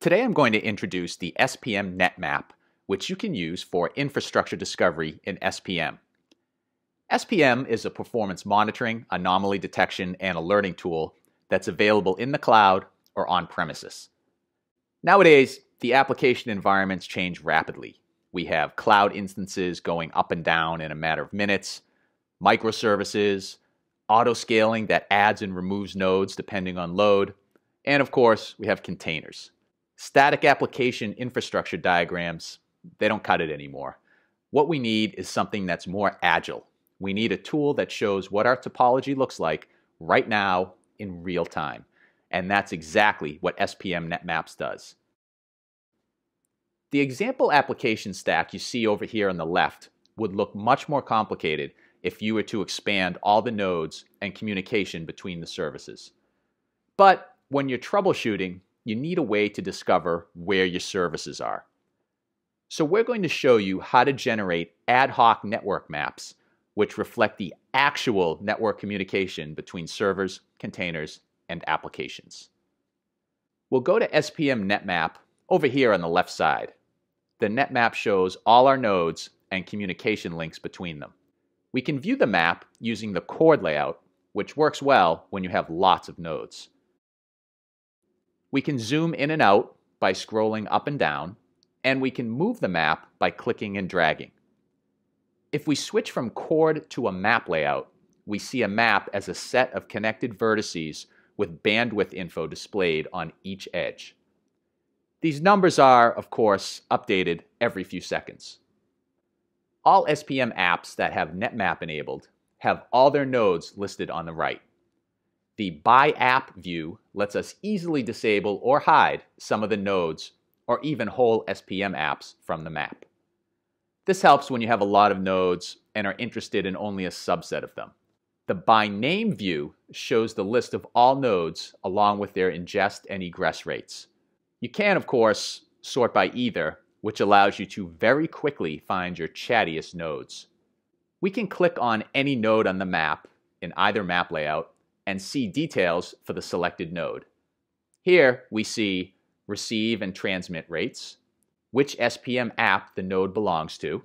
Today I'm going to introduce the SPM NetMap, which you can use for infrastructure discovery in SPM. SPM is a performance monitoring, anomaly detection, and alerting tool that's available in the cloud or on premises. Nowadays, the application environments change rapidly. We have cloud instances going up and down in a matter of minutes, microservices, auto-scaling that adds and removes nodes depending on load, and of course, we have containers. Static application infrastructure diagrams, they don't cut it anymore. What we need is something that's more agile. We need a tool that shows what our topology looks like right now in real time. And that's exactly what SPM NetMaps does. The example application stack you see over here on the left would look much more complicated if you were to expand all the nodes and communication between the services. But when you're troubleshooting, you need a way to discover where your services are. So we're going to show you how to generate ad hoc network maps, which reflect the actual network communication between servers, containers, and applications. We'll go to SPM NetMap over here on the left side. The NetMap shows all our nodes and communication links between them. We can view the map using the chord layout, which works well when you have lots of nodes. We can zoom in and out by scrolling up and down, and we can move the map by clicking and dragging. If we switch from chord to a map layout, we see a map as a set of connected vertices with bandwidth info displayed on each edge. These numbers are, of course, updated every few seconds. All SPM apps that have NetMap enabled have all their nodes listed on the right. The By App view lets us easily disable or hide some of the nodes or even whole SPM apps from the map. This helps when you have a lot of nodes and are interested in only a subset of them. The By Name view shows the list of all nodes along with their ingest and egress rates. You can, of course, sort by either, which allows you to very quickly find your chattiest nodes. We can click on any node on the map in either map layout and see details for the selected node. Here we see receive and transmit rates, which SPM app the node belongs to,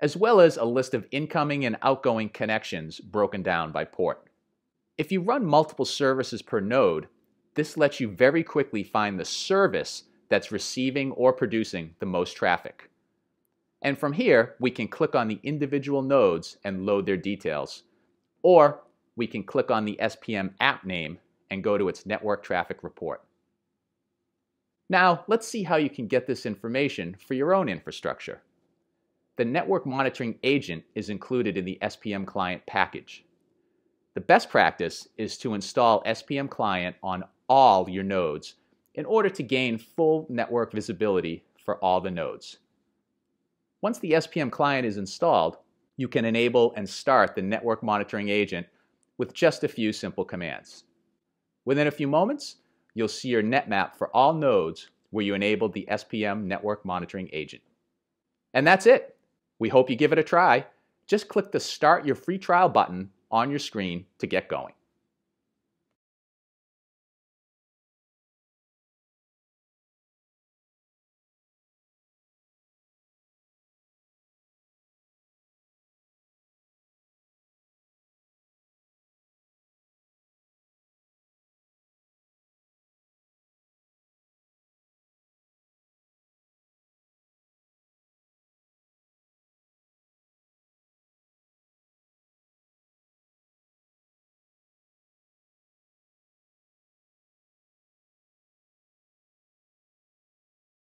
as well as a list of incoming and outgoing connections broken down by port. If you run multiple services per node, this lets you very quickly find the service that's receiving or producing the most traffic. And from here, we can click on the individual nodes and load their details. Or we can click on the SPM app name and go to its network traffic report. Now, let's see how you can get this information for your own infrastructure. The network monitoring agent is included in the SPM client package. The best practice is to install SPM client on all your nodes in order to gain full network visibility for all the nodes. Once the SPM client is installed, you can enable and start the network monitoring agent with just a few simple commands. Within a few moments, you'll see your NetMap for all nodes where you enabled the SPM network monitoring agent. And that's it. We hope you give it a try. Just click the Start Your Free Trial button on your screen to get going.